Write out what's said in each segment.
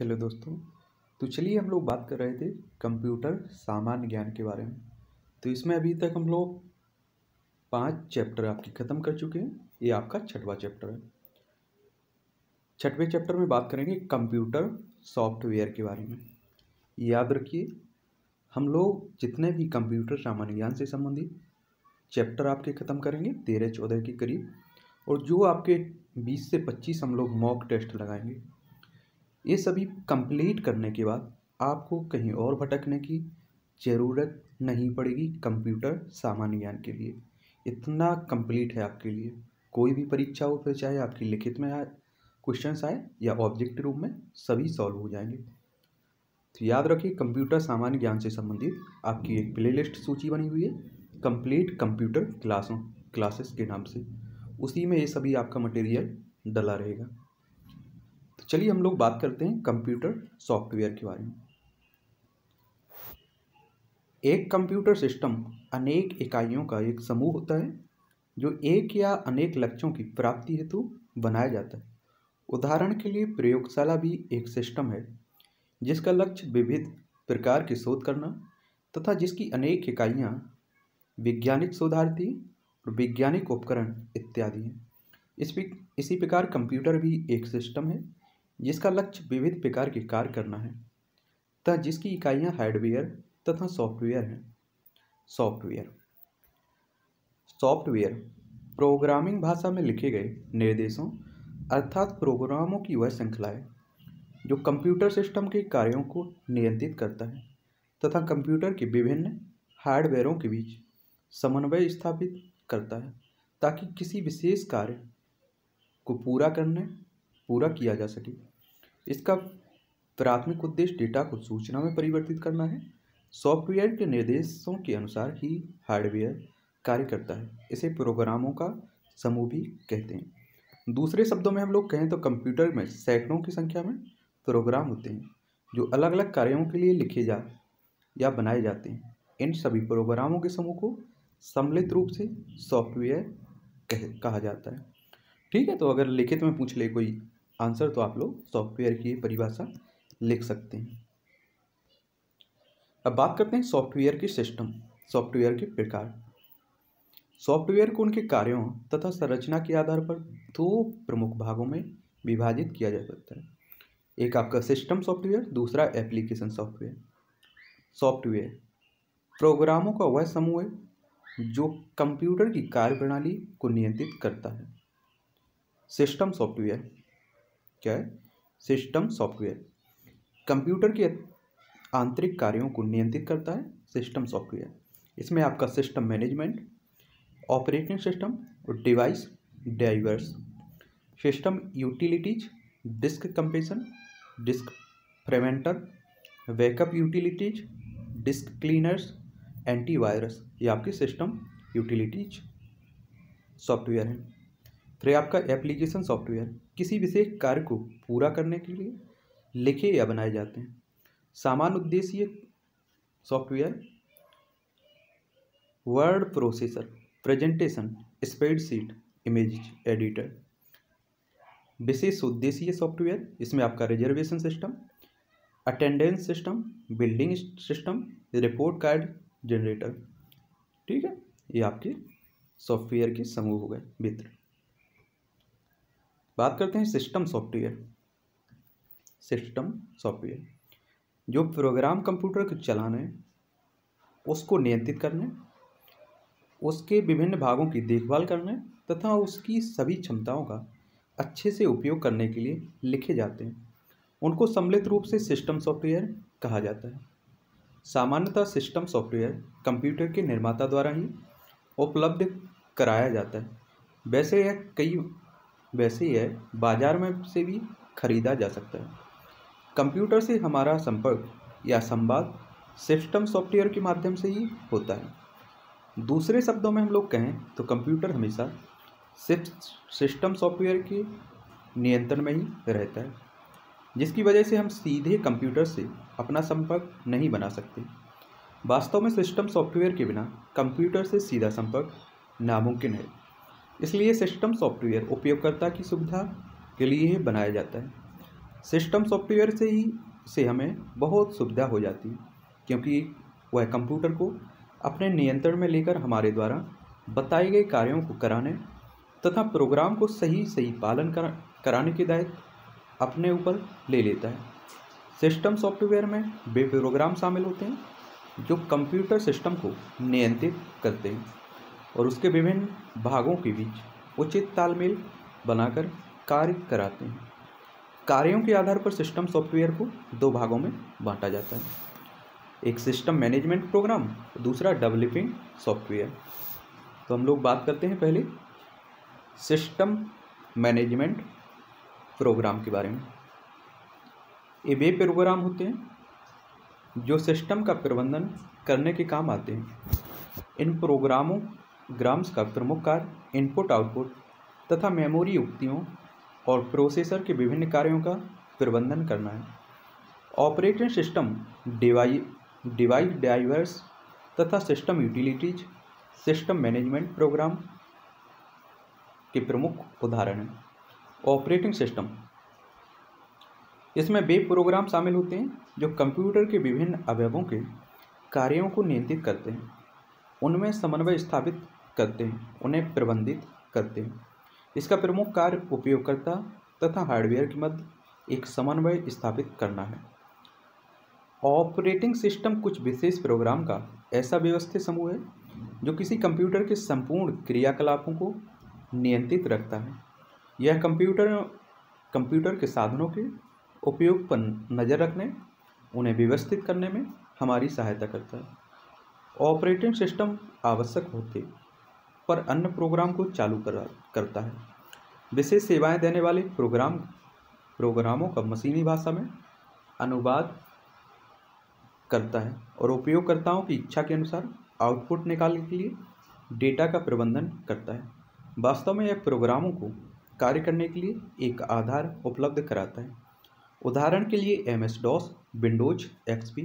Hello दोस्तों, तो चलिए हम लोग बात कर रहे थे कंप्यूटर सामान्य ज्ञान के बारे में। तो इसमें अभी तक हम लोग 5 चैप्टर आपकी ख़त्म कर चुके हैं। ये आपका 6वां चैप्टर है। 6वें चैप्टर में बात करेंगे कंप्यूटर सॉफ्टवेयर के बारे में। याद रखिए, हम लोग जितने भी कंप्यूटर सामान्य ज्ञान से संबंधित चैप्टर आपके ख़त्म करेंगे 13-14 के करीब, और जो आपके 20 से 25 हम लोग मॉक टेस्ट लगाएंगे। ये सभी कंप्लीट करने के बाद आपको कहीं और भटकने की ज़रूरत नहीं पड़ेगी। कंप्यूटर सामान्य ज्ञान के लिए इतना कंप्लीट है आपके लिए। कोई भी परीक्षा हो, फिर चाहे आपकी लिखित में आए, क्वेश्चंस आए या ऑब्जेक्ट रूप में, सभी सॉल्व हो जाएंगे। तो याद रखिए, कंप्यूटर सामान्य ज्ञान से संबंधित आपकी एक प्लेलिस्ट सूची बनी हुई है कंप्लीट कंप्यूटर क्लासेस के नाम से। उसी में ये सभी आपका मटेरियल डला रहेगा। तो चलिए हम लोग बात करते हैं कंप्यूटर सॉफ्टवेयर के बारे में। एक कंप्यूटर सिस्टम अनेक इकाइयों का एक समूह होता है जो एक या अनेक लक्ष्यों की प्राप्ति हेतु बनाया जाता है। उदाहरण के लिए प्रयोगशाला भी एक सिस्टम है जिसका लक्ष्य विविध प्रकार के शोध करना तथा जिसकी अनेक इकाइयाँ वैज्ञानिक शोधार्थी और वैज्ञानिक उपकरण इत्यादि हैं। इसी प्रकार कंप्यूटर भी एक सिस्टम है जिसका लक्ष्य विविध प्रकार के कार्य करना है तथा जिसकी इकाइयाँ हार्डवेयर तथा सॉफ्टवेयर हैं। सॉफ्टवेयर प्रोग्रामिंग भाषा में लिखे गए निर्देशों अर्थात प्रोग्रामों की वह श्रृंखला है जो कंप्यूटर सिस्टम के कार्यों को नियंत्रित करता है तथा कंप्यूटर के विभिन्न हार्डवेयरों के बीच समन्वय स्थापित करता है ताकि किसी विशेष कार्य को पूरा किया जा सके। इसका प्राथमिक उद्देश्य डेटा को सूचना में परिवर्तित करना है। सॉफ्टवेयर के निर्देशों के अनुसार ही हार्डवेयर कार्य करता है। इसे प्रोग्रामों का समूह भी कहते हैं। दूसरे शब्दों में हम लोग कहें तो कंप्यूटर में सैकड़ों की संख्या में प्रोग्राम होते हैं जो अलग अलग कार्यों के लिए लिखे जा या बनाए जाते हैं। इन सभी प्रोग्रामों के समूह को सम्मिलित रूप से सॉफ्टवेयर कहा जाता है। ठीक है, तो अगर लिखित में पूछ ले कोई आंसर तो आप लोग सॉफ्टवेयर की परिभाषा लिख सकते हैं। अब बात करते हैं सॉफ्टवेयर के सिस्टम। सॉफ्टवेयर के प्रकार। सॉफ्टवेयर को उनके कार्यों तथा संरचना के आधार पर 2 प्रमुख भागों में विभाजित किया जा सकता है। एक आपका सिस्टम सॉफ्टवेयर, दूसरा एप्लीकेशन सॉफ्टवेयर। सॉफ्टवेयर प्रोग्रामों का वह समूह है जो कंप्यूटर की कार्यप्रणाली को नियंत्रित करता है। सिस्टम सॉफ्टवेयर क्या है? सिस्टम सॉफ्टवेयर कंप्यूटर के आंतरिक कार्यों को नियंत्रित करता है। सिस्टम सॉफ्टवेयर इसमें आपका सिस्टम मैनेजमेंट, ऑपरेटिंग सिस्टम और device drivers, system utilities, disk compression, disk fragmenter, backup utilities, disk cleaners, antivirus, ये आपके सिस्टम यूटिलिटीज सॉफ्टवेयर हैं। फिर आपका एप्लीकेशन सॉफ्टवेयर किसी विशेष कार्य को पूरा करने के लिए लिखे या बनाए जाते हैं। सामान्य उद्देश्य software word processor, presentation, spreadsheet, image editor. विशेष उद्देश्य सॉफ्टवेयर इसमें आपका reservation system, attendance system, building system, report card generator. ठीक है, ये आपके सॉफ्टवेयर के समूह हो गए मित्र। बात करते हैं सिस्टम सॉफ्टवेयर। सिस्टम सॉफ्टवेयर जो प्रोग्राम कंप्यूटर को चलाने, उसको नियंत्रित करने, उसके विभिन्न भागों की देखभाल करने तथा उसकी सभी क्षमताओं का अच्छे से उपयोग करने के लिए लिखे जाते हैं, उनको सम्मिलित रूप से सिस्टम सॉफ्टवेयर कहा जाता है। सामान्यतः सिस्टम सॉफ्टवेयर कंप्यूटर के निर्माता द्वारा ही उपलब्ध कराया जाता है। वैसे यह बाज़ार में से भी खरीदा जा सकता है। कंप्यूटर से हमारा संपर्क या संवाद सिस्टम सॉफ्टवेयर के माध्यम से ही होता है। दूसरे शब्दों में हम लोग कहें तो कंप्यूटर हमेशा सिस्टम सॉफ्टवेयर के नियंत्रण में ही रहता है, जिसकी वजह से हम सीधे कंप्यूटर से अपना संपर्क नहीं बना सकते। वास्तव में सिस्टम सॉफ्टवेयर के बिना कंप्यूटर से सीधा संपर्क नामुमकिन है, इसलिए सिस्टम सॉफ्टवेयर उपयोगकर्ता की सुविधा के लिए बनाया जाता है। सिस्टम सॉफ्टवेयर से हमें बहुत सुविधा हो जाती है, क्योंकि वह कंप्यूटर को अपने नियंत्रण में लेकर हमारे द्वारा बताए गए कार्यों को कराने तथा प्रोग्राम को सही पालन कराने की दायित्व अपने ऊपर ले लेता है। सिस्टम सॉफ्टवेयर में वे प्रोग्राम शामिल होते हैं जो कंप्यूटर सिस्टम को नियंत्रित करते हैं और उसके विभिन्न भागों के बीच उचित तालमेल बनाकर कार्य कराते हैं। कार्यों के आधार पर सिस्टम सॉफ्टवेयर को दो भागों में बांटा जाता है, एक सिस्टम मैनेजमेंट प्रोग्राम, दूसरा डेवलपिंग सॉफ्टवेयर। तो हम लोग बात करते हैं पहले सिस्टम मैनेजमेंट प्रोग्राम के बारे में। ये वे प्रोग्राम होते हैं जो सिस्टम का प्रबंधन करने के काम आते हैं। इन प्रोग्राम्स का प्रमुख कार्य इनपुट आउटपुट तथा मेमोरी युक्तियों और प्रोसेसर के विभिन्न कार्यों का प्रबंधन करना है। ऑपरेटिंग सिस्टम डिवाइस ड्राइवर्स तथा system utilities system management program के प्रमुख उदाहरण हैं। ऑपरेटिंग सिस्टम, इसमें वे प्रोग्राम शामिल होते हैं जो कंप्यूटर के विभिन्न अवयवों के कार्यों को नियंत्रित करते हैं, उनमें समन्वय स्थापित करते हैं, उन्हें प्रबंधित करते हैं। इसका प्रमुख कार्य उपयोगकर्ता तथा हार्डवेयर के मध्य एक समन्वय स्थापित करना है। ऑपरेटिंग सिस्टम कुछ विशेष प्रोग्राम का ऐसा व्यवस्थित समूह है जो किसी कंप्यूटर के संपूर्ण क्रियाकलापों को नियंत्रित रखता है। यह कंप्यूटर के साधनों के उपयोग पर नज़र रखने, उन्हें व्यवस्थित करने में हमारी सहायता करता है। ऑपरेटिंग सिस्टम आवश्यक होते पर अन्य प्रोग्राम को चालू करता है। विशेष सेवाएं देने वाले प्रोग्रामों का मशीनी भाषा में अनुवाद करता है और उपयोगकर्ताओं की इच्छा के अनुसार आउटपुट निकालने के लिए डेटा का प्रबंधन करता है। वास्तव में यह प्रोग्रामों को कार्य करने के लिए एक आधार उपलब्ध कराता है। उदाहरण के लिए MS-DOS, विंडोज XP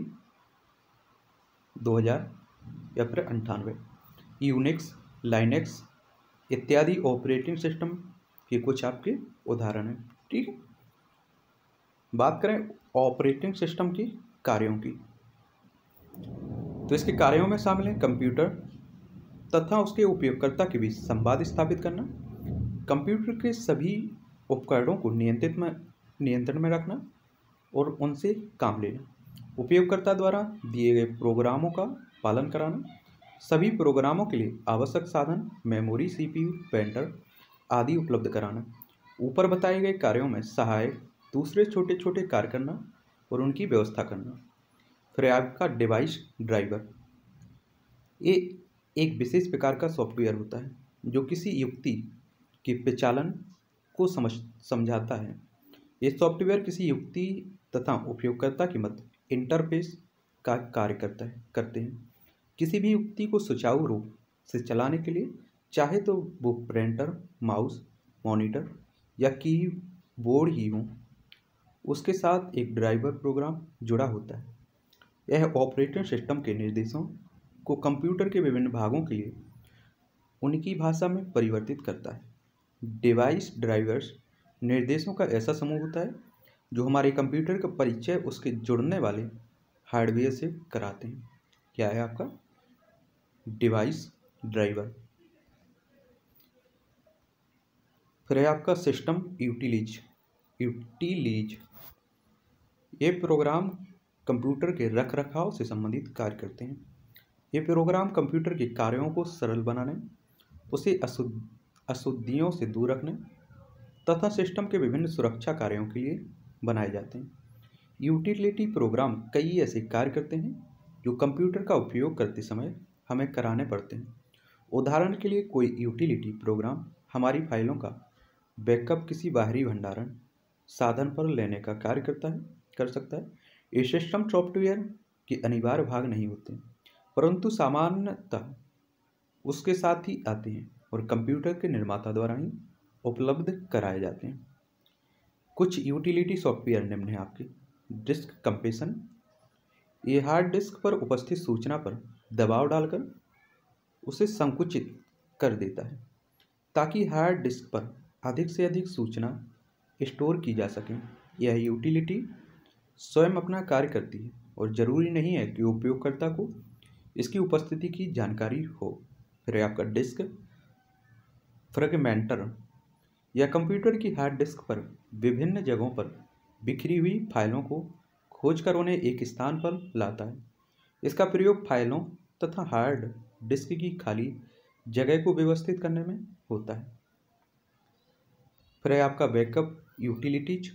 2000 या फिर 98, यूनिक्स, लाइनेक्स इत्यादि ऑपरेटिंग सिस्टम के कुछ आपके उदाहरण हैं। ठीक है, बात करें ऑपरेटिंग सिस्टम के कार्यों की, तो इसके कार्यों में शामिल हैं कंप्यूटर तथा उसके उपयोगकर्ता के बीच संवाद स्थापित करना, कंप्यूटर के सभी उपकरणों को नियंत्रण में रखना और उनसे काम लेना, उपयोगकर्ता द्वारा दिए गए प्रोग्रामों का पालन कराना, सभी प्रोग्रामों के लिए आवश्यक साधन मेमोरी, CPU, प्रिंटर आदि उपलब्ध कराना, ऊपर बताए गए कार्यों में सहायक दूसरे छोटे छोटे कार्य करना और उनकी व्यवस्था करना। फिर आपका डिवाइस ड्राइवर, ये एक विशेष प्रकार का सॉफ्टवेयर होता है जो किसी युक्ति के प्रचालन को समझाता है। ये सॉफ्टवेयर किसी युक्ति तथा उपयोगकर्ता के मध्य इंटरफेस का कार्य करते हैं। किसी भी युक्ति को सुचारू रूप से चलाने के लिए चाहे तो वो प्रिंटर, माउस, मॉनिटर या कीबोर्ड ही हो, उसके साथ एक ड्राइवर प्रोग्राम जुड़ा होता है। यह ऑपरेटिंग सिस्टम के निर्देशों को कंप्यूटर के विभिन्न भागों के लिए उनकी भाषा में परिवर्तित करता है। डिवाइस ड्राइवर्स निर्देशों का ऐसा समूह होता है जो हमारे कंप्यूटर का परिचय उसके जुड़ने वाले हार्डवेयर से कराते हैं। क्या है आपका डिवाइस ड्राइवर। फिर है आपका सिस्टम यूटिलिटीज, ये प्रोग्राम कंप्यूटर के रखरखाव से संबंधित कार्य करते हैं। ये प्रोग्राम कंप्यूटर के कार्यों को सरल बनाने, उसे अशुद्धियों से दूर रखने तथा सिस्टम के विभिन्न सुरक्षा कार्यों के लिए बनाए जाते हैं। यूटिलिटी प्रोग्राम कई ऐसे कार्य करते हैं जो कंप्यूटर का उपयोग करते समय हमें कराने पड़ते हैं। उदाहरण के लिए कोई यूटिलिटी प्रोग्राम हमारी फाइलों का बैकअप किसी बाहरी भंडारण साधन पर लेने का कार्य कर सकता है। ये सिस्टम सॉफ्टवेयर के अनिवार्य भाग नहीं होते परंतु सामान्यतः उसके साथ ही आते हैं और कंप्यूटर के निर्माता द्वारा ही उपलब्ध कराए जाते हैं। कुछ यूटिलिटी सॉफ्टवेयर निम्न हैं आपके डिस्क कंप्रेशन, ये हार्ड डिस्क पर उपस्थित सूचना पर दबाव डालकर उसे संकुचित कर देता है ताकि हार्ड डिस्क पर अधिक से अधिक सूचना स्टोर की जा सके। यह यूटिलिटी स्वयं अपना कार्य करती है और ज़रूरी नहीं है कि उपयोगकर्ता को इसकी उपस्थिति की जानकारी हो। फिर है आपका डिस्क फ्रेगमेंटर। यह कंप्यूटर की हार्ड डिस्क पर विभिन्न जगहों पर बिखरी हुई फाइलों को खोजकर उन्हें एक स्थान पर लाता है। इसका प्रयोग फाइलों तथा हार्ड डिस्क की खाली जगह को व्यवस्थित करने में होता है। फिर है आपका बैकअप यूटिलिटीज।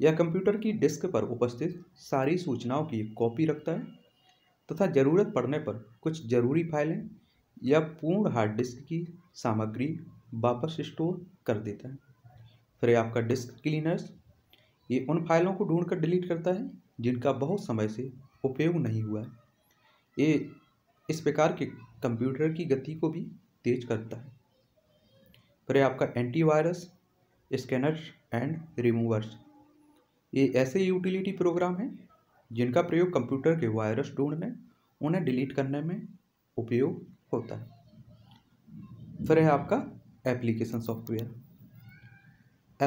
यह कंप्यूटर की डिस्क पर उपस्थित सारी सूचनाओं की कॉपी रखता है तथा ज़रूरत पड़ने पर कुछ ज़रूरी फाइलें या पूर्ण हार्ड डिस्क की सामग्री वापस स्टोर कर देता है। फिर है आपका डिस्क क्लीनर्स। ये उन फाइलों को ढूंढकर डिलीट करता है जिनका बहुत समय से उपयोग नहीं हुआ है। ये इस प्रकार के कंप्यूटर की गति को भी तेज करता है। फिर है आपका एंटीवायरस स्कैनर्स एंड रिमूवर्स। ये ऐसे यूटिलिटी प्रोग्राम हैं जिनका प्रयोग कंप्यूटर के वायरस ढूंढने, उन्हें डिलीट करने में उपयोग होता है। फिर है आपका एप्लीकेशन सॉफ्टवेयर।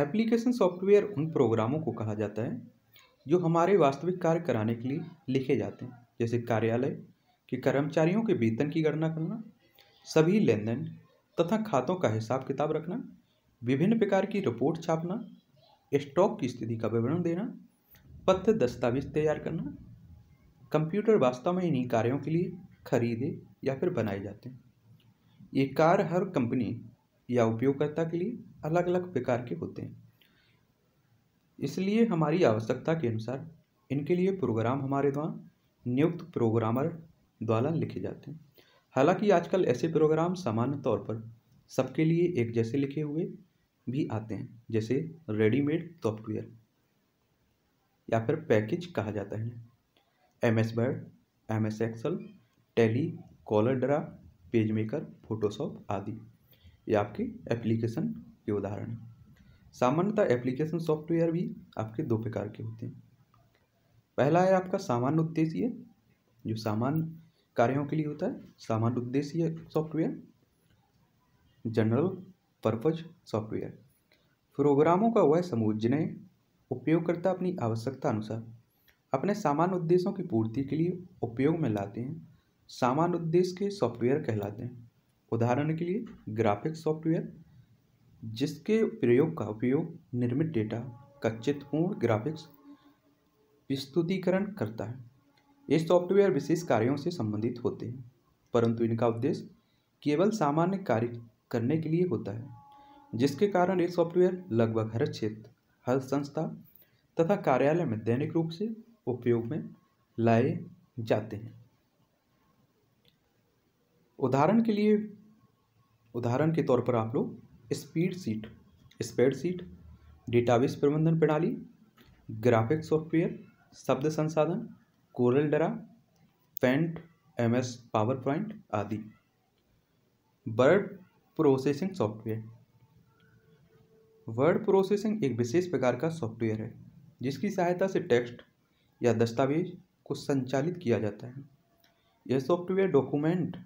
एप्लीकेशन सॉफ्टवेयर उन प्रोग्रामों को कहा जाता है जो हमारे वास्तविक कार्य कराने के लिए लिखे जाते हैं, जैसे कार्यालय के कर्मचारियों के वेतन की गणना करना, सभी लेन देन तथा खातों का हिसाब किताब रखना, विभिन्न प्रकार की रिपोर्ट छापना, स्टॉक की स्थिति का विवरण देना, पत्र दस्तावेज तैयार करना। कंप्यूटर वास्तव में इन्हीं कार्यों के लिए खरीदे या फिर बनाए जाते हैं। ये कार्य हर कंपनी या उपयोगकर्ता के लिए अलग अलग प्रकार के होते हैं, इसलिए हमारी आवश्यकता के अनुसार इनके लिए प्रोग्राम हमारे द्वारा नियुक्त प्रोग्रामर द्वारा लिखे जाते हैं। हालांकि आजकल ऐसे प्रोग्राम सामान्य तौर पर सबके लिए एक जैसे लिखे हुए भी आते हैं, जैसे रेडीमेड सॉफ्टवेयर या फिर पैकेज कहा जाता है। MS Word, MS Excel, Tally, Corel Draw, page maker, Photoshop आदि ये आपके एप्लीकेशन के उदाहरण हैं। सामान्यतः एप्लीकेशन सॉफ्टवेयर भी आपके दो प्रकार के होते हैं। पहला है आपका सामान्य उद्देश्य, जो सामान्य कार्यों के लिए होता है, सामान्य उद्देश्य सॉफ्टवेयर, जनरल पर्पज सॉफ्टवेयर। प्रोग्रामों का वह समूह जिन्हें उपयोगकर्ता अपनी आवश्यकता अनुसार अपने सामान्य उद्देश्यों की पूर्ति के लिए उपयोग में लाते हैं, सामान्य उद्देश्य के सॉफ्टवेयर कहलाते हैं। उदाहरण के लिए ग्राफिक सॉफ्टवेयर, जिसके प्रयोग का उपयोग निर्मित डेटा का चित्रपूर्ण ग्राफिक्स प्रस्तुतिकरण करता है। ये सॉफ्टवेयर विशेष कार्यों से संबंधित होते हैं, परंतु इनका उद्देश्य केवल सामान्य कार्य करने के लिए होता है, जिसके कारण ये सॉफ्टवेयर लगभग हर क्षेत्र, हर संस्था तथा कार्यालय में दैनिक रूप से उपयोग में लाए जाते हैं। उदाहरण के तौर पर आप लोग स्प्रेडशीट, डेटाबेस प्रबंधन प्रणाली, ग्राफिक सॉफ्टवेयर, शब्द संसाधन, Corel Draw, Paint, MS power point आदि। Word processing software. Word processing एक विशेष प्रकार का सॉफ्टवेयर है जिसकी सहायता से टेक्स्ट या दस्तावेज को संचालित किया जाता है। यह सॉफ्टवेयर डॉक्यूमेंट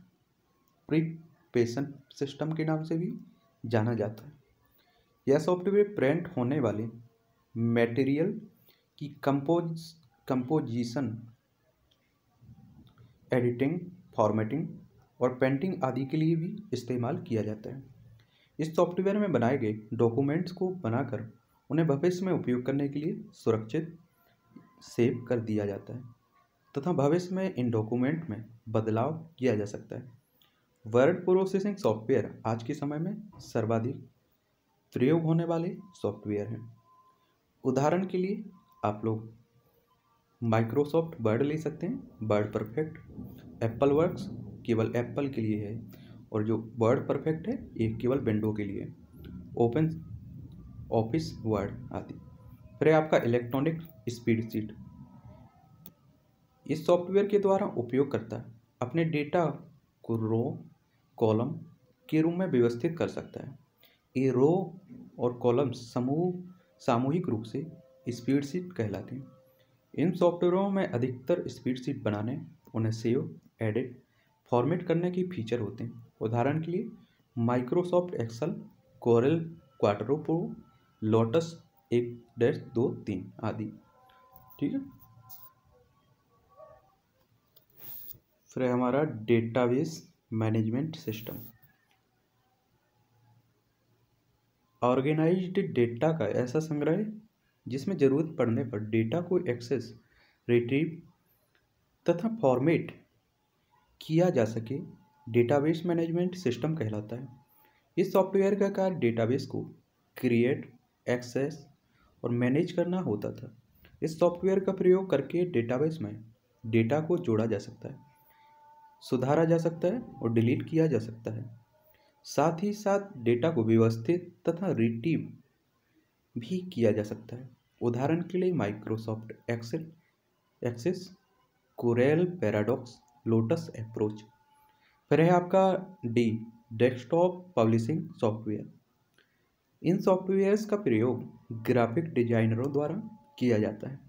प्रिपरेशन सिस्टम के नाम से भी जाना जाता है। यह सॉफ्टवेयर प्रिंट होने वाले मटेरियल की कंपोजिशन, एडिटिंग, फॉर्मेटिंग और पेंटिंग आदि के लिए भी इस्तेमाल किया जाता है। इस सॉफ्टवेयर में बनाए गए डॉक्यूमेंट्स को बनाकर उन्हें भविष्य में उपयोग करने के लिए सुरक्षित सेव कर दिया जाता है तथा भविष्य में इन डॉक्यूमेंट में बदलाव किया जा सकता है। वर्ड प्रोसेसिंग सॉफ्टवेयर आज के समय में सर्वाधिक प्रयोग होने वाले सॉफ्टवेयर हैं। उदाहरण के लिए आप लोग माइक्रोसॉफ्ट वर्ड ले सकते हैं, वर्ड परफेक्ट, एप्पल वर्क्स केवल एप्पल के लिए है और जो वर्ड परफेक्ट है ये केवल विंडो के लिए है, ओपन ऑफिस वर्ड आदि। फिर आपका इलेक्ट्रॉनिक स्प्रेडशीट। इस सॉफ्टवेयर के द्वारा उपयोगकर्ता अपने डेटा को रो, कॉलम के रूप में व्यवस्थित कर सकता है। ये रो और कॉलम समूह सामूहिक रूप से स्प्रेडशीट कहलाते हैं। इन सॉफ्टवेयरों में अधिकतर स्प्रेडशीट बनाने, उन्हें सेव, एडिट, फॉर्मेट करने के फीचर होते हैं। उदाहरण के लिए Microsoft Excel, Corel Quattro Pro, Lotus एक डेढ़ दो तीन आदि। ठीक है, फिर हमारा database management system. Organised data का ऐसा संग्रह जिसमें ज़रूरत पड़ने पर डेटा को एक्सेस, रिट्रीव तथा फॉर्मेट किया जा सके, डेटाबेस मैनेजमेंट सिस्टम कहलाता है। इस सॉफ्टवेयर का कार्य डेटाबेस को क्रिएट, एक्सेस और मैनेज करना होता था। इस सॉफ्टवेयर का प्रयोग करके डेटाबेस में डेटा को जोड़ा जा सकता है, सुधारा जा सकता है और डिलीट किया जा सकता है। साथ ही साथ डेटा को व्यवस्थित तथा रिट्रीव भी किया जा सकता है। उदाहरण के लिए Microsoft Excel, Access, Corel, Paradox, Lotus Approach. फिर है आपका डी, डेस्कटॉप पब्लिशिंग सॉफ्टवेयर। इन सॉफ्टवेयर्स का प्रयोग ग्राफिक डिजाइनरों द्वारा किया जाता है।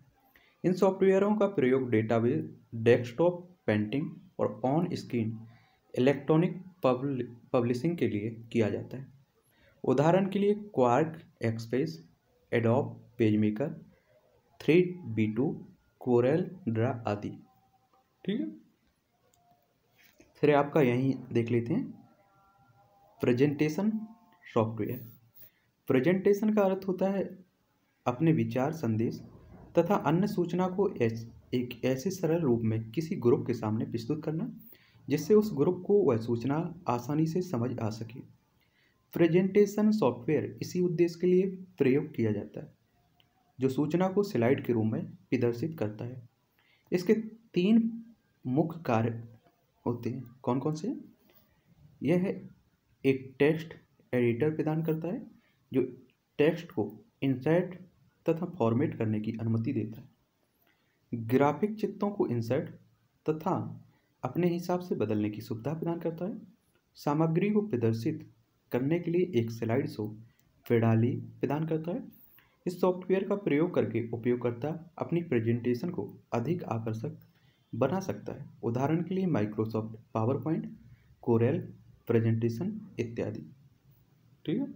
इन सॉफ्टवेयरों का प्रयोग डेटाबेस, डेस्कटॉप पेंटिंग और ऑन स्क्रीन इलेक्ट्रॉनिक पब्लिशिंग के लिए किया जाता है। उदाहरण के लिए Quark, Express, Adobe PageMaker, 3B2, Corel Draw आदि। ठीक है, फिर आपका यहीं देख लेते हैं प्रेजेंटेशन सॉफ्टवेयर। प्रेजेंटेशन का अर्थ होता है अपने विचार, संदेश तथा अन्य सूचना को एक ऐसे सरल रूप में किसी ग्रुप के सामने प्रस्तुत करना जिससे उस ग्रुप को वह सूचना आसानी से समझ आ सके। प्रेजेंटेशन सॉफ्टवेयर इसी उद्देश्य के लिए प्रयोग किया जाता है, जो सूचना को स्लाइड के रूप में प्रदर्शित करता है। इसके तीन मुख्य कार्य होते हैं। कौन कौन से? यह है, एक टेक्स्ट एडिटर प्रदान करता है जो टेक्स्ट को इंसर्ट तथा फॉर्मेट करने की अनुमति देता है। ग्राफिक चित्रों को इंसर्ट तथा अपने हिसाब से बदलने की सुविधा प्रदान करता है। सामग्री को प्रदर्शित करने के लिए एक स्लाइड शो प्रणाली प्रदान करता है। इस सॉफ्टवेयर का प्रयोग करके उपयोगकर्ता अपनी प्रेजेंटेशन को अधिक आकर्षक बना सकता है। उदाहरण के लिए Microsoft power point, Corel presentation इत्यादि। ठीक है,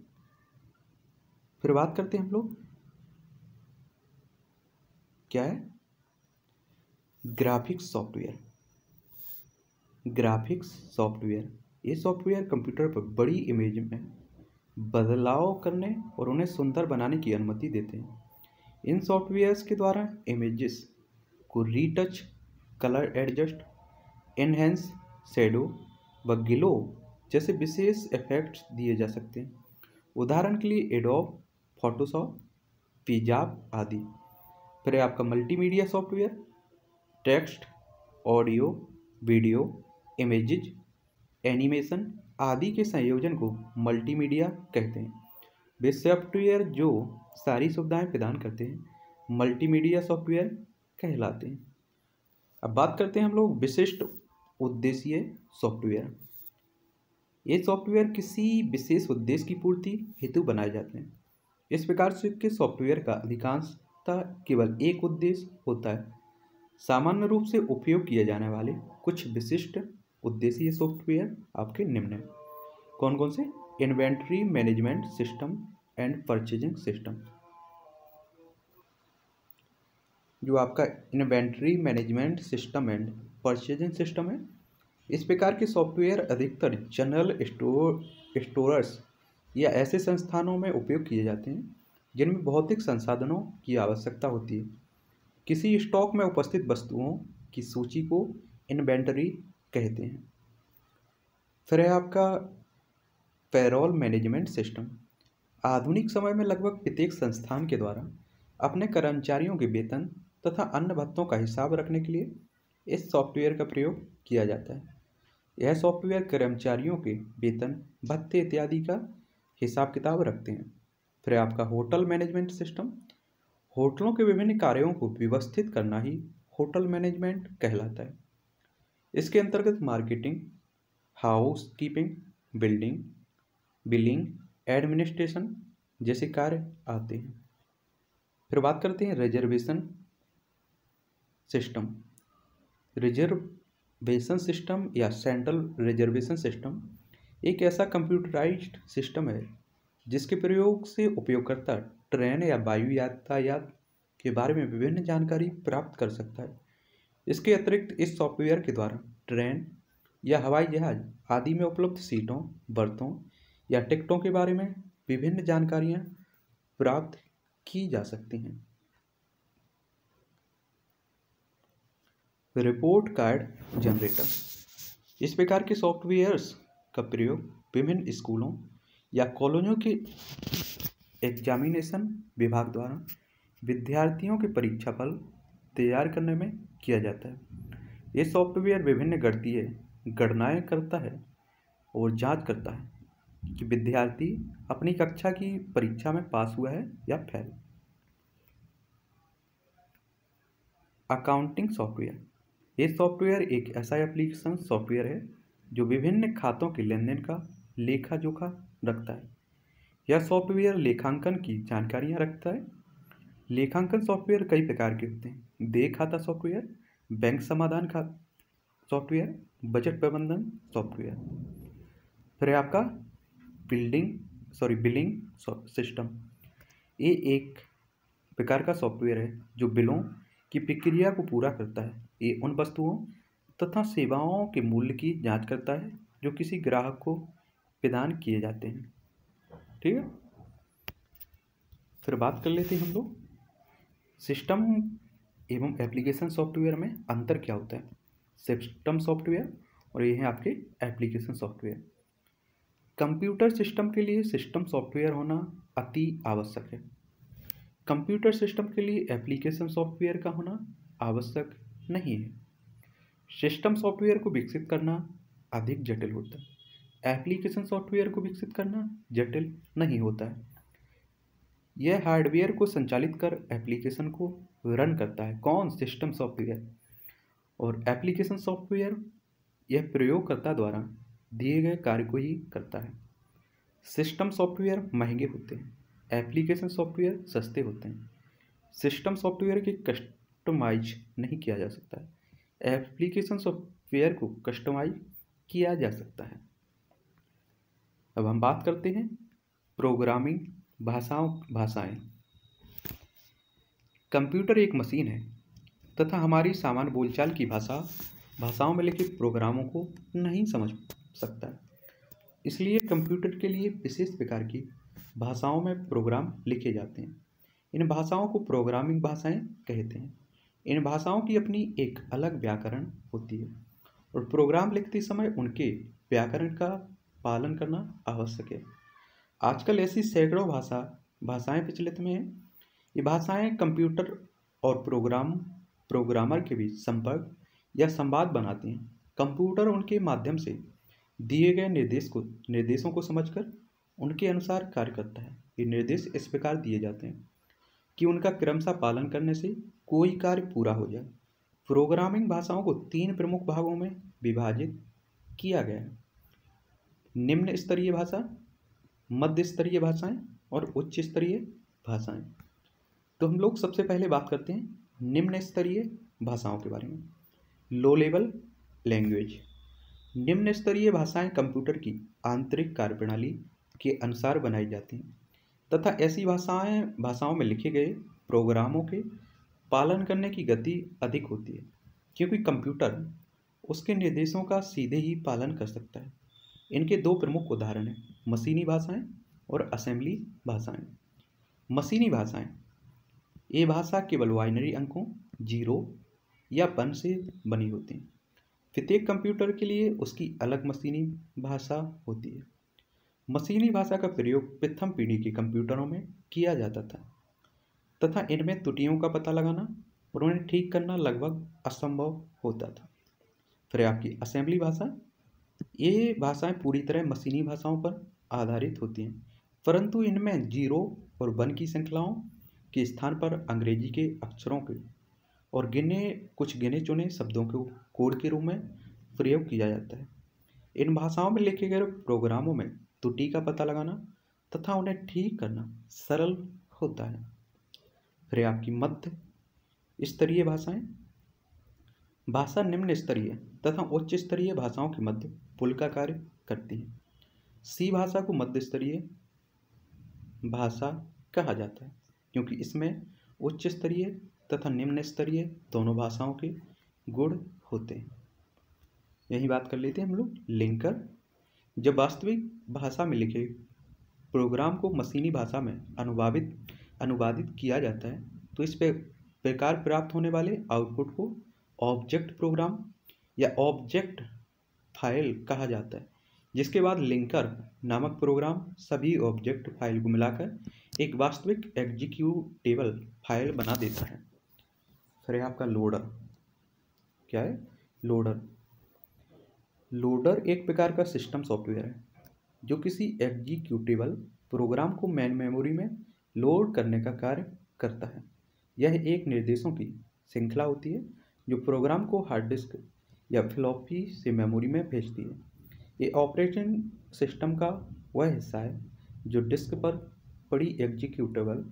फिर बात करते हैं हम लोग क्या है ग्राफिक्स सॉफ्टवेयर। ग्राफिक्स सॉफ्टवेयर, ये सॉफ्टवेयर कंप्यूटर पर बड़ी इमेज में बदलाव करने और उन्हें सुंदर बनाने की अनुमति देते हैं। इन सॉफ्टवेयर्स के द्वारा इमेजेस को retouch, colour adjust, enhance, shadow व ग्लो जैसे विशेष इफेक्ट्स दिए जा सकते हैं। उदाहरण के लिए एडोब, फोटोशॉप, पिजाब आदि। फिर आपका multimedia software, text, audio, video, images, animation आदि के संयोजन को मल्टीमीडिया कहते हैं। वे सॉफ्टवेयर जो सारी सुविधाएं प्रदान करते हैं मल्टीमीडिया सॉफ्टवेयर कहलाते हैं। अब बात करते हैं हम लोग विशिष्ट उद्देश्य सॉफ्टवेयर। ये सॉफ्टवेयर किसी विशेष उद्देश्य की पूर्ति हेतु बनाए जाते हैं। इस प्रकार के सॉफ्टवेयर का अधिकांशतः केवल एक उद्देश्य होता है। सामान्य रूप से उपयोग किए जाने वाले कुछ विशिष्ट उद्देश्य सॉफ्टवेयर आपके निम्न हैं। कौन कौन से? Inventory management system and purchasing system. जो आपका inventory management system and purchasing system है, इस प्रकार के सॉफ्टवेयर अधिकतर जनरल स्टोरर्स या ऐसे संस्थानों में उपयोग किए जाते हैं जिनमें भौतिक संसाधनों की आवश्यकता होती है। किसी स्टॉक में उपस्थित वस्तुओं की सूची को इन्वेंटरी कहते हैं। फिर है आपका पेरोल मैनेजमेंट सिस्टम। आधुनिक समय में लगभग प्रत्येक संस्थान के द्वारा अपने कर्मचारियों के वेतन तथा अन्य भत्तों का हिसाब रखने के लिए इस सॉफ्टवेयर का प्रयोग किया जाता है। यह सॉफ्टवेयर कर्मचारियों के वेतन, भत्ते इत्यादि का हिसाब किताब रखते हैं। फिर आपका होटल मैनेजमेंट सिस्टम। होटलों के विभिन्न कार्यों को व्यवस्थित करना ही होटल मैनेजमेंट कहलाता है। इसके अंतर्गत marketing, housekeeping, building, billing, administration जैसे कार्य आते हैं। फिर बात करते हैं रिजर्वेशन सिस्टम। रिजर्वेशन सिस्टम या सेंट्रल रिजर्वेशन सिस्टम एक ऐसा कंप्यूटराइज्ड सिस्टम है जिसके प्रयोग से उपयोगकर्ता ट्रेन या वायु यातायात के बारे में विभिन्न जानकारी प्राप्त कर सकता है। इसके अतिरिक्त इस सॉफ्टवेयर के द्वारा ट्रेन या हवाई जहाज आदि में उपलब्ध सीटों, बर्थों या टिकटों के बारे में विभिन्न जानकारियां प्राप्त की जा सकती हैं। रिपोर्ट कार्ड जनरेटर, इस प्रकार के सॉफ्टवेयर्स का प्रयोग विभिन्न स्कूलों या कॉलेजों के एग्जामिनेशन विभाग द्वारा विद्यार्थियों के परीक्षा फल तैयार करने में किया जाता है। ये सॉफ्टवेयर विभिन्न गणितीय गणनाएँ करता है और जांच करता है कि विद्यार्थी अपनी कक्षा की परीक्षा में पास हुआ है या फेल। अकाउंटिंग सॉफ्टवेयर, ये सॉफ्टवेयर एक ऐसा एप्लीकेशन सॉफ्टवेयर है जो विभिन्न खातों के लेन देन का लेखा जोखा रखता है। यह सॉफ्टवेयर लेखांकन की जानकारियां रखता है। लेखांकन सॉफ्टवेयर कई प्रकार के होते हैं। देय खाता सॉफ्टवेयर, बैंक समाधान का सॉफ्टवेयर, बजट प्रबंधन सॉफ्टवेयर। फिर आपका बिलिंग सिस्टम, ये एक प्रकार का सॉफ्टवेयर है जो बिलों की प्रक्रिया को पूरा करता है। ये उन वस्तुओं तथा सेवाओं के मूल्य की जांच करता है जो किसी ग्राहक को प्रदान किए जाते हैं। ठीक है, फिर बात कर लेते हैं हम लोग सिस्टम एवं एप्लीकेशन सॉफ्टवेयर में अंतर क्या होता है। सिस्टम सॉफ्टवेयर और ये है आपके एप्लीकेशन सॉफ्टवेयर। कंप्यूटर सिस्टम के लिए सिस्टम सॉफ्टवेयर होना अति आवश्यक है। कंप्यूटर सिस्टम के लिए एप्लीकेशन सॉफ्टवेयर का होना आवश्यक नहीं है। सिस्टम सॉफ्टवेयर को विकसित करना अधिक जटिल होता है, एप्लीकेशन सॉफ्टवेयर को विकसित करना जटिल नहीं होता है। यह हार्डवेयर को संचालित कर एप्लीकेशन को रन करता है। कौन? System software. और एप्लीकेशन सॉफ्टवेयर यह प्रयोगकर्ता द्वारा दिए गए कार्य को ही करता है। सिस्टम सॉफ्टवेयर महंगे होते हैं, एप्लीकेशन सॉफ्टवेयर सस्ते होते हैं। सिस्टम सॉफ्टवेयर के कस्टमाइज नहीं किया जा सकता है, एप्लीकेशन सॉफ्टवेयर को कस्टमाइज किया जा सकता है। अब हम बात करते हैं प्रोग्रामिंग भाषाएं। कंप्यूटर एक मशीन है तथा हमारी सामान्य बोलचाल की भाषाओं में लिखे प्रोग्रामों को नहीं समझ सकता है। इसलिए कंप्यूटर के लिए विशेष प्रकार की भाषाओं में प्रोग्राम लिखे जाते हैं। इन भाषाओं को प्रोग्रामिंग भाषाएं कहते हैं। इन भाषाओं की अपनी एक अलग व्याकरण होती है और प्रोग्राम लिखते समय उनके व्याकरण का पालन करना आवश्यक है। आजकल ऐसी सैकड़ों भाषाएं प्रचलित में हैं। ये भाषाएं कंप्यूटर और प्रोग्रामर के बीच संपर्क या संवाद बनाती हैं। कंप्यूटर उनके माध्यम से दिए गए निर्देशों को समझकर उनके अनुसार कार्य करता है। ये निर्देश इस प्रकार दिए जाते हैं कि उनका क्रमशः पालन करने से कोई कार्य पूरा हो जाए। प्रोग्रामिंग भाषाओं को 3 प्रमुख भागों में विभाजित किया गया है: निम्न स्तरीय भाषा, मध्य स्तरीय भाषाएं और उच्च स्तरीय भाषाएं। तो हम लोग सबसे पहले बात करते हैं निम्न स्तरीय भाषाओं के बारे में। लो लेवल लैंग्वेज, निम्न स्तरीय भाषाएँ कंप्यूटर की आंतरिक कार्यप्रणाली के अनुसार बनाई जाती हैं तथा ऐसी भाषाओं में लिखे गए प्रोग्रामों के पालन करने की गति अधिक होती है, क्योंकि कंप्यूटर उसके निर्देशों का सीधे ही पालन कर सकता है। इनके 2 प्रमुख उदाहरण हैं: मशीनी भाषाएं और असेंबली भाषाएं। मशीनी भाषाएं, ये भाषा केवल बाइनरी अंकों 0 या 1 से बनी होती हैं। प्रत्येक कंप्यूटर के लिए उसकी अलग मशीनी भाषा होती है। मशीनी भाषा का प्रयोग प्रथम पीढ़ी के कंप्यूटरों में किया जाता था तथा इनमें त्रुटियों का पता लगाना और उन्हें ठीक करना लगभग असंभव होता था। फिर आपकी असेंबली भाषा, ये भाषाएं पूरी तरह मशीनी भाषाओं पर आधारित होती हैं, परंतु इनमें 0 और 1 की श्रृंखलाओं के स्थान पर अंग्रेजी के अक्षरों के और कुछ गिने चुने शब्दों को कोड के रूप में प्रयोग किया जाता है। इन भाषाओं में लिखे गए प्रोग्रामों में त्रुटि का पता लगाना तथा उन्हें ठीक करना सरल होता है। फिर आपकी मध्य स्तरीय भाषाएं, भाषा निम्न स्तरीय तथा उच्च स्तरीय भाषाओं के मध्य पुल का कार्य करती है। सी भाषा को मध्य स्तरीय भाषा कहा जाता है। क्योंकि इसमें उच्च स्तरीय तथा निम्न स्तरीय दोनों भाषाओं के गुण होते हैं। यही बात कर लेते हैं हम लोग लिंकर। जब वास्तविक भाषा में लिखे प्रोग्राम को मशीनी भाषा में अनुवादित किया जाता है तो इस प्रकार प्राप्त होने वाले आउटपुट को ऑब्जेक्ट प्रोग्राम या ऑब्जेक्ट फाइल कहा जाता है, जिसके बाद लिंकर नामक प्रोग्राम सभी ऑब्जेक्ट फाइल को मिलाकर एक वास्तविक एग्जीक्यूटेबल फाइल बना देता है। फिर आपका लोडर क्या है? लोडर एक प्रकार का सिस्टम सॉफ्टवेयर है जो किसी एग्जीक्यूटेबल प्रोग्राम को मेन मेमोरी में लोड करने का कार्य करता है। यह एक निर्देशों की श्रृंखला होती है जो प्रोग्राम को हार्ड डिस्क या फ्लॉपी से मेमोरी में भेजती है। ये ऑपरेशन सिस्टम का वह हिस्सा है जो डिस्क पर पड़ी एग्जीक्यूटेबल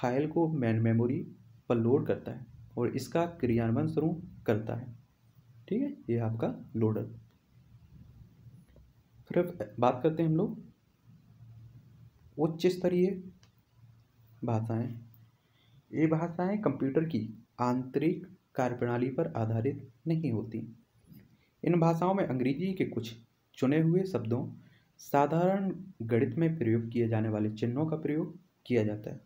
फाइल को मेन मेमोरी पर लोड करता है और इसका क्रियान्वयन शुरू करता है। ठीक है, ये आपका लोडर। फिर बात करते हैं हम लोग उच्च स्तरीय भाषाएं। ये भाषाएं कंप्यूटर की आंतरिक कार्यप्रणाली पर आधारित नहीं होती। इन भाषाओं में अंग्रेजी के कुछ चुने हुए शब्दों, साधारण गणित में प्रयोग किए जाने वाले चिन्हों का प्रयोग किया जाता है।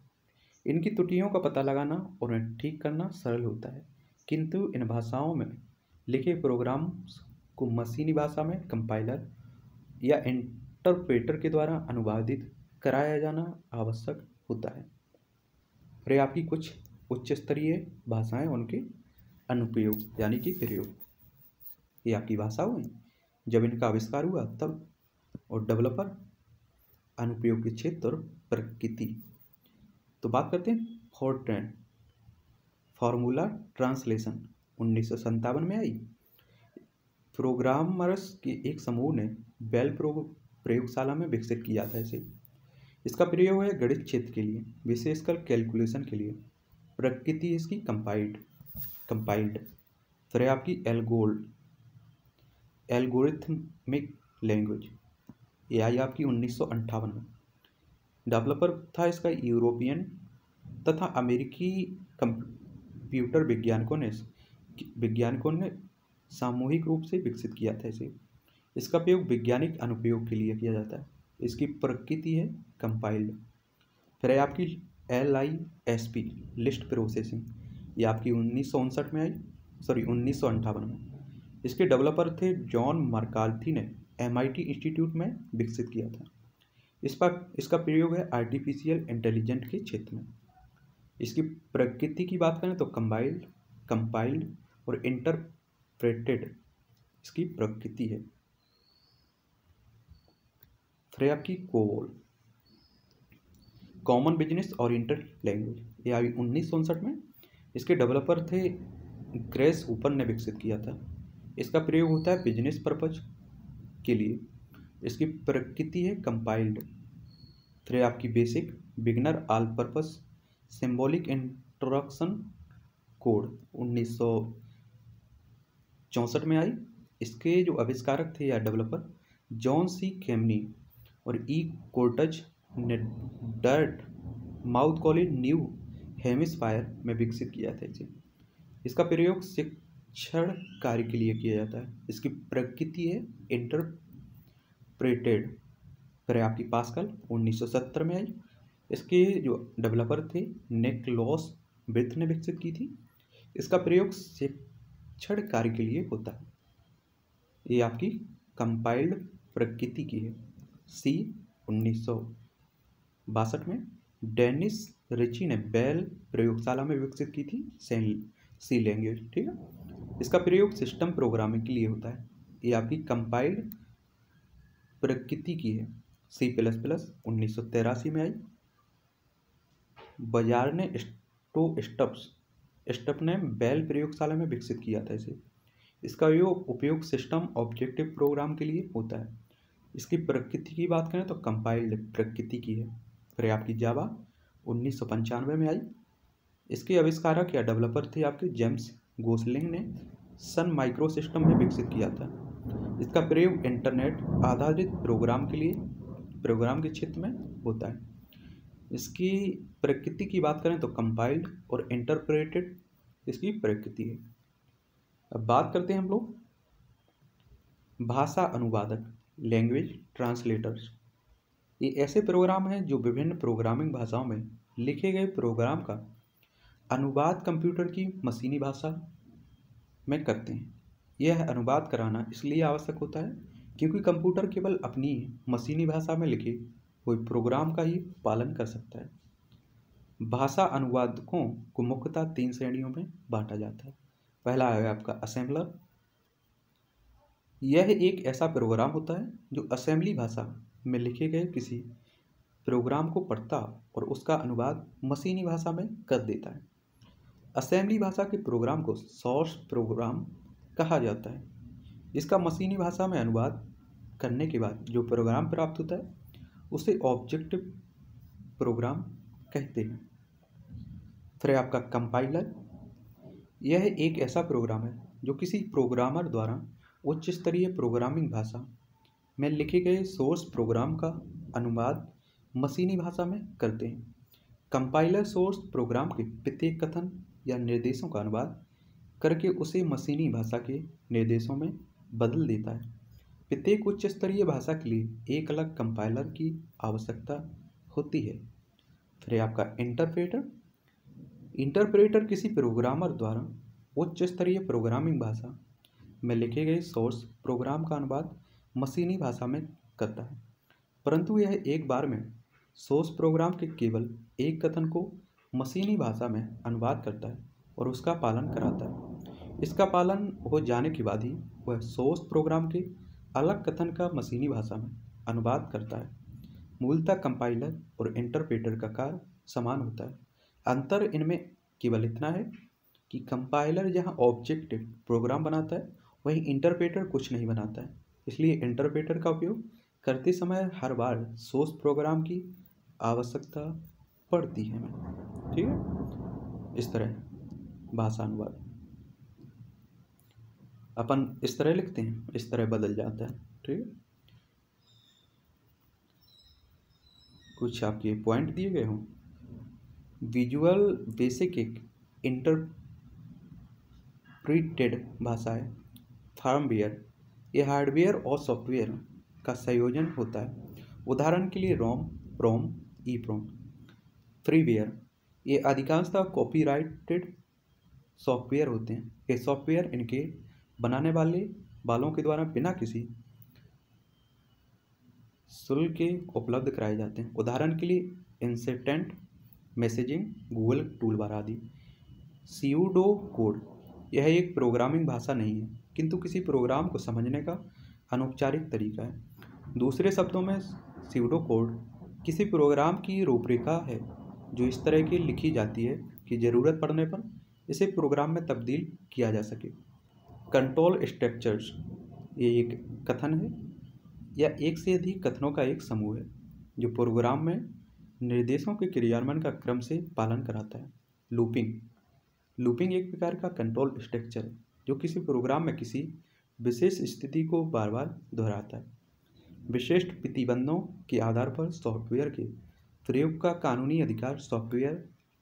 इनकी त्रुटियों का पता लगाना और उन्हें ठीक करना सरल होता है, किंतु इन भाषाओं में लिखे प्रोग्राम्स को मशीनी भाषा में कंपाइलर या इंटरप्रेटर के द्वारा अनुवादित कराया जाना आवश्यक होता है। फिर आपकी कुछ उच्च स्तरीय भाषाएँ, उनके अनुप्रयोग यानी कि प्रयोग। ये आपकी भाषा हुई। जब इनका आविष्कार हुआ तब और डेवलपर, अनुप्रयोग के क्षेत्र और प्रकृति। तो बात करते हैं फोरट्रैन। फार्मूला ट्रांसलेशन 1957 में आई। प्रोग्रामर्स के एक समूह ने बेल प्रयोगशाला में विकसित किया था इसे। इसका प्रयोग है गणित क्षेत्र के लिए, विशेषकर कैलकुलेशन के लिए। प्रकृति इसकी कंपाइल्ड। फिर है आपकी एल्गोल्ड, एल्गोरिथमिक लैंग्वेज। ये आई आपकी 1958 में। डेवलपर था इसका यूरोपियन तथा अमेरिकी कंप्यूटर वैज्ञानिकों ने सामूहिक रूप से विकसित किया था इसे। इसका प्रयोग वैज्ञानिक अनुप्रयोग के लिए किया जाता है। इसकी प्रकृति है कंपाइल्ड। फिर है आपकी LISP, लिस्ट प्रोसेसिंग। ये आपकी 1959 में आई, 1958 में। इसके डेवलपर थे जॉन मकार्थी ने MIT इंस्टीट्यूट में विकसित किया था। इसका प्रयोग है आर्टिफिशियल इंटेलिजेंट के क्षेत्र में। इसकी प्रकृति की बात करें तो कंपाइल्ड और इंटरप्रेटेड इसकी प्रकृति है। फिर आपकी COBOL, common business oriented language. ये आई 1959 में। इसके डेवलपर थे ग्रेस हूपर ने विकसित किया था। इसका प्रयोग होता है बिजनेस पर्पज के लिए। इसकी प्रकृति है कंपाइल्ड। फिर आपकी BASIC, beginner, all purpose, symbolic introduction code 1964 में आई। इसके जो आविष्कारक थे या डेवलपर जॉन सी केमनी और ई कोर्टज ने डर्ट माउथ कॉलेज न्यू हेमिसफायर में विकसित किया था इसे। इसका प्रयोग क्षण कार्य के लिए किया जाता है। इसकी प्रकृति है इंटरप्रेटेड। फिर आपकी पास्कल 1970 में आई। इसके जो डेवलपर थे निकलॉस ब्रिथ ने विकसित की थी। इसका प्रयोग शिक्षण कार्य के लिए होता है। ये आपकी कंपाइल्ड प्रकृति की है। सी 1962 में डेनिस रिची ने बेल प्रयोगशाला में विकसित की थी सी लैंग्वेज। ठीक है, इसका प्रयोग सिस्टम प्रोग्रामिंग के लिए होता है। ये आपकी कंपाइल्ड प्रकृति की है। C++ 1983 में आई। बाजार ने स्टप ने बेल प्रयोगशाला में विकसित किया था इसे। इसका उपयोग सिस्टम ऑब्जेक्टिव प्रोग्राम के लिए होता है। इसकी प्रकृति की बात करें तो कंपाइल्ड प्रकृति की है। फिर आपकी जावा 1995 में आई। इसके आविष्कारक या डेवलपर थे आपके जेम्स गोसलिंग ने सन माइक्रो सिस्टम में विकसित किया था। इसका प्रयोग इंटरनेट आधारित प्रोग्राम के क्षेत्र में होता है। इसकी प्रकृति की बात करें तो कंपाइल्ड और इंटरप्रेटेड इसकी प्रकृति है। अब बात करते हैं हम लोग भाषा अनुवादक, लैंग्वेज ट्रांसलेटर्स। ये ऐसे प्रोग्राम हैं जो विभिन्न प्रोग्रामिंग भाषाओं में लिखे गए प्रोग्राम का अनुवाद कंप्यूटर की मशीनी भाषा में करते हैं। यह अनुवाद कराना इसलिए आवश्यक होता है क्योंकि कंप्यूटर केवल अपनी मशीनी भाषा में लिखे हुए प्रोग्राम का ही पालन कर सकता है। भाषा अनुवादकों को मुख्यतः 3 श्रेणियों में बांटा जाता है। पहला है आपका असेंबलर। यह एक ऐसा प्रोग्राम होता है जो असेंबली भाषा में लिखे गए किसी प्रोग्राम को पढ़ता और उसका अनुवाद मशीनी भाषा में कर देता है। असेंबली भाषा के प्रोग्राम को सोर्स प्रोग्राम कहा जाता है। इसका मशीनी भाषा में अनुवाद करने के बाद जो प्रोग्राम प्राप्त होता है उसे ऑब्जेक्टिव प्रोग्राम कहते हैं। फिर आपका कंपाइलर। यह एक ऐसा प्रोग्राम है जो किसी प्रोग्रामर द्वारा उच्च स्तरीय प्रोग्रामिंग भाषा में लिखे गए सोर्स प्रोग्राम का अनुवाद मशीनी भाषा में करते हैं। कंपाइलर सोर्स प्रोग्राम के प्रत्येक कथन या निर्देशों का अनुवाद करके उसे मशीनी भाषा के निर्देशों में बदल देता है। प्रत्येक उच्च स्तरीय भाषा के लिए एक अलग कंपाइलर की आवश्यकता होती है। फिर आपका इंटरप्रेटर। इंटरप्रेटर किसी प्रोग्रामर द्वारा उच्च स्तरीय प्रोग्रामिंग भाषा में लिखे गए सोर्स प्रोग्राम का अनुवाद मशीनी भाषा में करता है, परंतु यह एक बार में सोर्स प्रोग्राम के केवल एक कथन को मशीनी भाषा में अनुवाद करता है और उसका पालन कराता है। इसका पालन हो जाने के बाद ही वह सोर्स प्रोग्राम के अलग कथन का मशीनी भाषा में अनुवाद करता है। मूलतः कंपाइलर और इंटरप्रेटर का कार्य समान होता है। अंतर इनमें केवल इतना है कि कंपाइलर जहां ऑब्जेक्टिव प्रोग्राम बनाता है वहीं इंटरप्रेटर कुछ नहीं बनाता है, इसलिए इंटरप्रेटर का उपयोग करते समय हर बार सोर्स प्रोग्राम की आवश्यकता पड़ती है हमें। ठीक है, इस तरह भाषा अनुवाद अपन इस तरह लिखते हैं, इस तरह बदल जाता है। ठीक है, कुछ आपके पॉइंट दिए गए हों। विजुअल बेसिक एक इंटरप्रिटेड भाषा है। फर्मवेयर, यह हार्डवेयर और सॉफ्टवेयर का संयोजन होता है। उदाहरण के लिए रोम, प्रोम, ई प्रोम। फ्रीवेयर, ये अधिकांशतः कॉपीराइटेड सॉफ्टवेयर होते हैं। ये सॉफ्टवेयर इनके बनाने वालों के द्वारा बिना किसी शुल्क के उपलब्ध कराए जाते हैं। उदाहरण के लिए इंस्टेंट मैसेजिंग, गूगल टूलबार आदि। स्यूडो कोड, यह एक प्रोग्रामिंग भाषा नहीं है किंतु किसी प्रोग्राम को समझने का अनौपचारिक तरीका है। दूसरे शब्दों में स्यूडो कोड किसी प्रोग्राम की रूपरेखा है जो इस तरह की लिखी जाती है कि ज़रूरत पड़ने पर इसे प्रोग्राम में तब्दील किया जा सके। कंट्रोल स्ट्रक्चर्स, ये एक कथन है या एक से अधिक कथनों का एक समूह है जो प्रोग्राम में निर्देशों के क्रियान्वयन का क्रम से पालन कराता है। लूपिंग, लूपिंग एक प्रकार का कंट्रोल स्ट्रक्चर है जो किसी प्रोग्राम में किसी विशेष स्थिति को बार बार दोहराता है। विशिष्ट प्रतिबंधों के आधार पर सॉफ्टवेयर के प्रयोग का कानूनी अधिकार सॉफ्टवेयर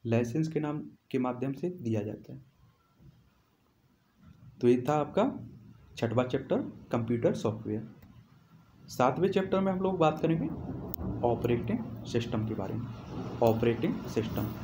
लाइसेंस के नाम के माध्यम से दिया जाता है। तो ये था आपका 6वां चैप्टर कंप्यूटर सॉफ्टवेयर। 7वें चैप्टर में हम लोग बात करेंगे ऑपरेटिंग सिस्टम के बारे में। Operating system